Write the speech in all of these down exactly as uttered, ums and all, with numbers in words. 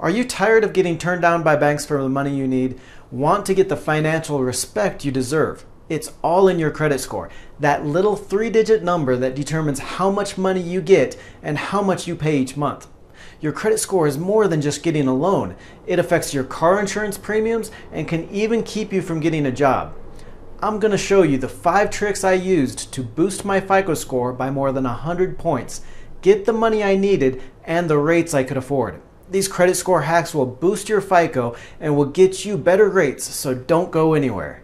Are you tired of getting turned down by banks for the money you need? Want to get the financial respect you deserve? It's all in your credit score. That little three-digit number that determines how much money you get and how much you pay each month. Your credit score is more than just getting a loan. It affects your car insurance premiums and can even keep you from getting a job. I'm going to show you the five tricks I used to boost my FICO score by more than one hundred points, get the money I needed, and the rates I could afford. These credit score hacks will boost your FICO and will get you better rates, so don't go anywhere.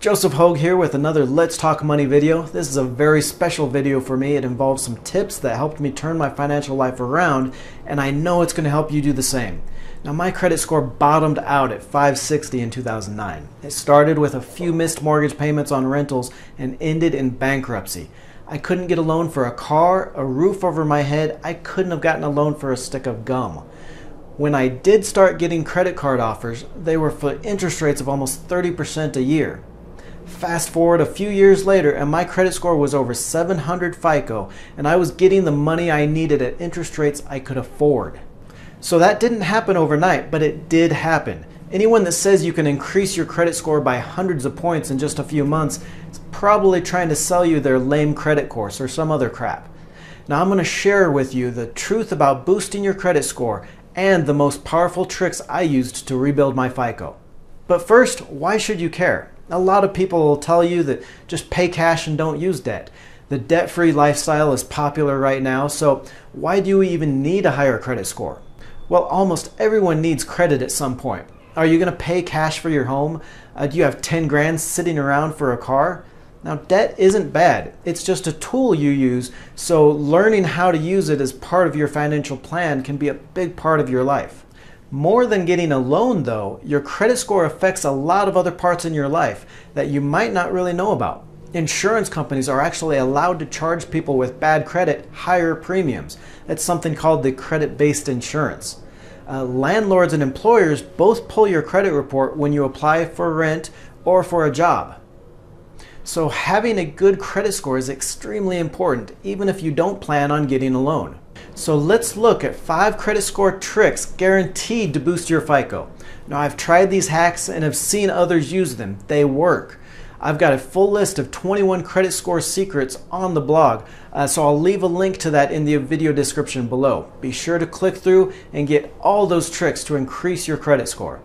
Joseph Hogue here with another Let's Talk Money video. This is a very special video for me. It involves some tips that helped me turn my financial life around, and I know it's going to help you do the same. Now, my credit score bottomed out at five sixty in two thousand nine. It started with a few missed mortgage payments on rentals and ended in bankruptcy. I couldn't get a loan for a car, a roof over my head. I couldn't have gotten a loan for a stick of gum. When I did start getting credit card offers, they were for interest rates of almost thirty percent a year. Fast forward a few years later and my credit score was over seven hundred FICO, and I was getting the money I needed at interest rates I could afford. So that didn't happen overnight, but it did happen. Anyone that says you can increase your credit score by hundreds of points in just a few months is probably trying to sell you their lame credit course or some other crap. Now, I'm going to share with you the truth about boosting your credit score and the most powerful tricks I used to rebuild my FICO. But first, why should you care? A lot of people will tell you that just pay cash and don't use debt. The debt-free lifestyle is popular right now, so why do we even need a higher credit score? Well, almost everyone needs credit at some point. Are you going to pay cash for your home? Uh, do you have ten grand sitting around for a car? Now, debt isn't bad. It's just a tool you use, so learning how to use it as part of your financial plan can be a big part of your life. More than getting a loan, though, your credit score affects a lot of other parts in your life that you might not really know about. Insurance companies are actually allowed to charge people with bad credit higher premiums. That's something called the credit-based insurance. Uh, landlords and employers both pull your credit report when you apply for rent or for a job. So having a good credit score is extremely important, even if you don't plan on getting a loan. So let's look at five credit score tricks guaranteed to boost your FICO. Now, I've tried these hacks and have seen others use them. They work. I've got a full list of twenty-one credit score secrets on the blog, uh, so I'll leave a link to that in the video description below. Be sure to click through and get all those tricks to increase your credit score.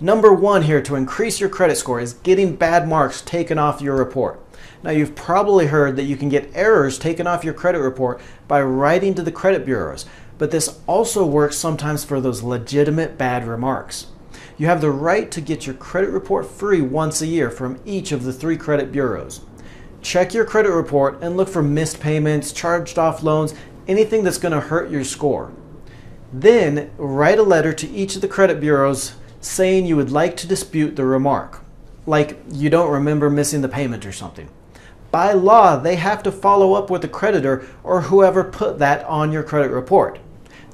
Number one here to increase your credit score is getting bad marks taken off your report. Now, you've probably heard that you can get errors taken off your credit report by writing to the credit bureaus, but this also works sometimes for those legitimate bad remarks. You have the right to get your credit report free once a year from each of the three credit bureaus. Check your credit report and look for missed payments, charged off loans, anything that's going to hurt your score. Then write a letter to each of the credit bureaus saying you would like to dispute the remark, like you don't remember missing the payment or something. By law, they have to follow up with the creditor or whoever put that on your credit report.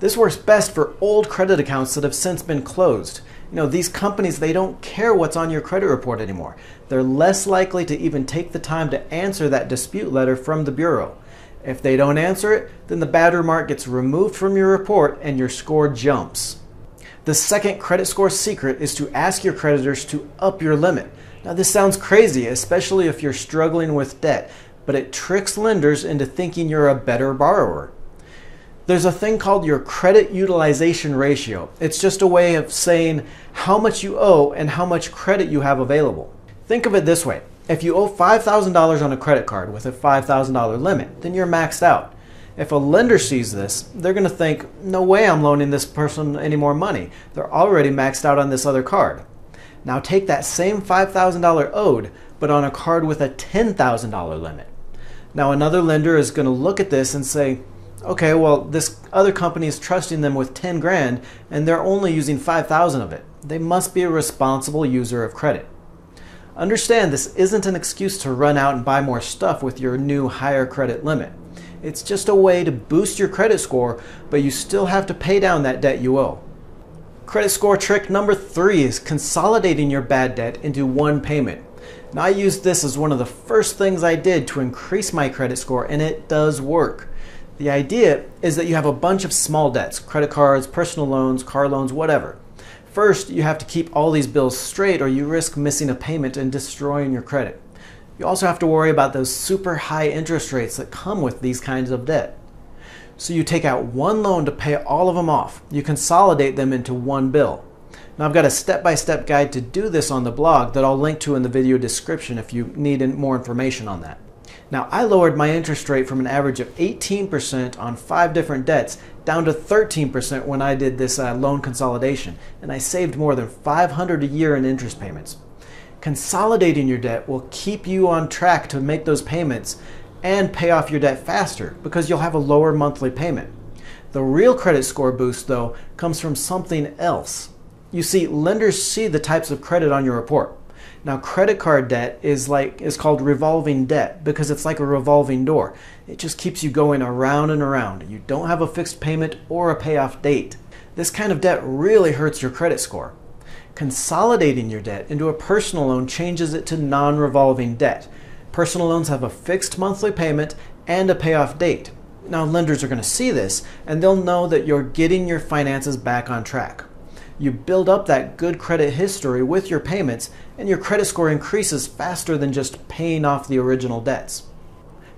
This works best for old credit accounts that have since been closed. You know, these companies, they don't care what's on your credit report anymore. They're less likely to even take the time to answer that dispute letter from the bureau. If they don't answer it, then the bad remark gets removed from your report and your score jumps. The second credit score secret is to ask your creditors to up your limit. Now, this sounds crazy, especially if you're struggling with debt, but it tricks lenders into thinking you're a better borrower. There's a thing called your credit utilization ratio. It's just a way of saying how much you owe and how much credit you have available. Think of it this way. If you owe five thousand dollars on a credit card with a five thousand dollar limit, then you're maxed out. If a lender sees this, they're going to think, no way I'm loaning this person any more money. They're already maxed out on this other card. Now, take that same five thousand dollar owed, but on a card with a ten thousand dollar limit. Now, another lender is going to look at this and say, okay, well, this other company is trusting them with ten grand and they're only using five thousand of it. They must be a responsible user of credit. Understand, this isn't an excuse to run out and buy more stuff with your new higher credit limit. It's just a way to boost your credit score, but you still have to pay down that debt you owe. Credit score trick number three is consolidating your bad debt into one payment. Now, I used this as one of the first things I did to increase my credit score, and it does work. The idea is that you have a bunch of small debts, credit cards, personal loans, car loans, whatever. First, you have to keep all these bills straight or you risk missing a payment and destroying your credit. You also have to worry about those super high interest rates that come with these kinds of debt. So you take out one loan to pay all of them off. You consolidate them into one bill. Now I've got a step-by-step guide to do this on the blog that I'll link to in the video description if you need more information on that. Now I lowered my interest rate from an average of eighteen percent on five different debts down to thirteen percent when I did this uh, loan consolidation, and I saved more than five hundred dollars a year in interest payments. Consolidating your debt will keep you on track to make those payments and pay off your debt faster because you'll have a lower monthly payment. The real credit score boost, though, comes from something else. You see, lenders see the types of credit on your report. Now, credit card debt is like is called revolving debt because it's like a revolving door. It just keeps you going around and around. You don't have a fixed payment or a payoff date. This kind of debt really hurts your credit score. Consolidating your debt into a personal loan changes it to non-revolving debt. Personal loans have a fixed monthly payment and a payoff date. Now, lenders are going to see this, and they'll know that you're getting your finances back on track. You build up that good credit history with your payments, and your credit score increases faster than just paying off the original debts.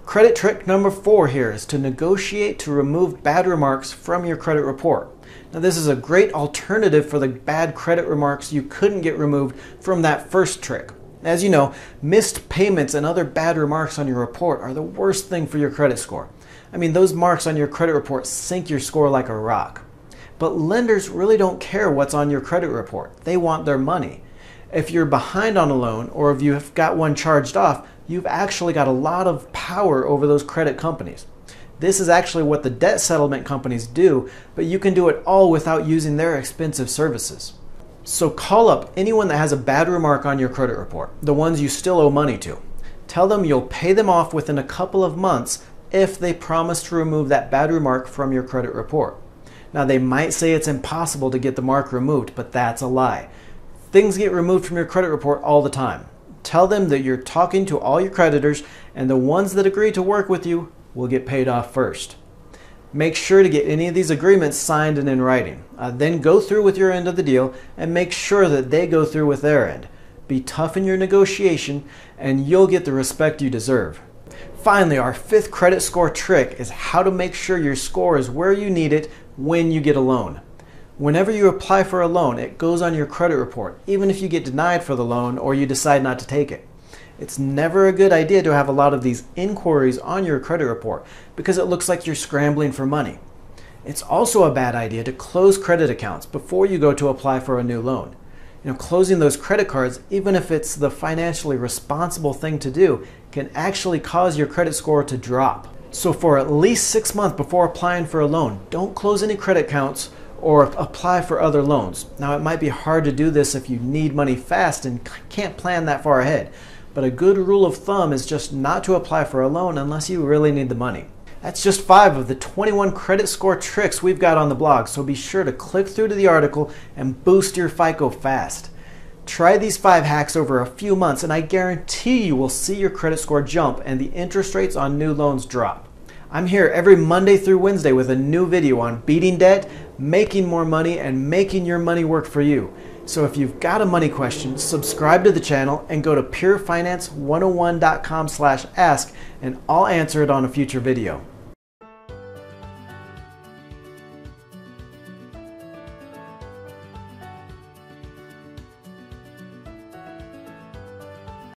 Credit trick number four here is to negotiate to remove bad remarks from your credit report. Now, this is a great alternative for the bad credit remarks you couldn't get removed from that first trick. As you know, missed payments and other bad remarks on your report are the worst thing for your credit score. I mean, those marks on your credit report sink your score like a rock. But lenders really don't care what's on your credit report. They want their money. If you're behind on a loan or if you've got one charged off, you've actually got a lot of power over those credit companies. This is actually what the debt settlement companies do, but you can do it all without using their expensive services. So call up anyone that has a bad remark on your credit report, the ones you still owe money to. Tell them you'll pay them off within a couple of months if they promise to remove that bad remark from your credit report. Now, they might say it's impossible to get the mark removed, but that's a lie. Things get removed from your credit report all the time. Tell them that you're talking to all your creditors, and the ones that agree to work with you will get paid off first. Make sure to get any of these agreements signed and in writing. Uh, then go through with your end of the deal and make sure that they go through with their end. Be tough in your negotiation and you'll get the respect you deserve. Finally, our fifth credit score trick is how to make sure your score is where you need it when you get a loan. Whenever you apply for a loan, it goes on your credit report, even if you get denied for the loan or you decide not to take it. It's never a good idea to have a lot of these inquiries on your credit report because it looks like you're scrambling for money. It's also a bad idea to close credit accounts before you go to apply for a new loan. You know, closing those credit cards, even if it's the financially responsible thing to do, can actually cause your credit score to drop. So for at least six months before applying for a loan, don't close any credit accounts or apply for other loans. Now, it might be hard to do this if you need money fast and can't plan that far ahead. But a good rule of thumb is just not to apply for a loan unless you really need the money. That's just five of the twenty-one credit score tricks we've got on the blog, so be sure to click through to the article and boost your FICO fast. Try these five hacks over a few months and I guarantee you will see your credit score jump and the interest rates on new loans drop. I'm here every Monday through Wednesday with a new video on beating debt, making more money, and making your money work for you. So if you've got a money question, subscribe to the channel and go to pure finance one oh one dot com slash ask and I'll answer it on a future video.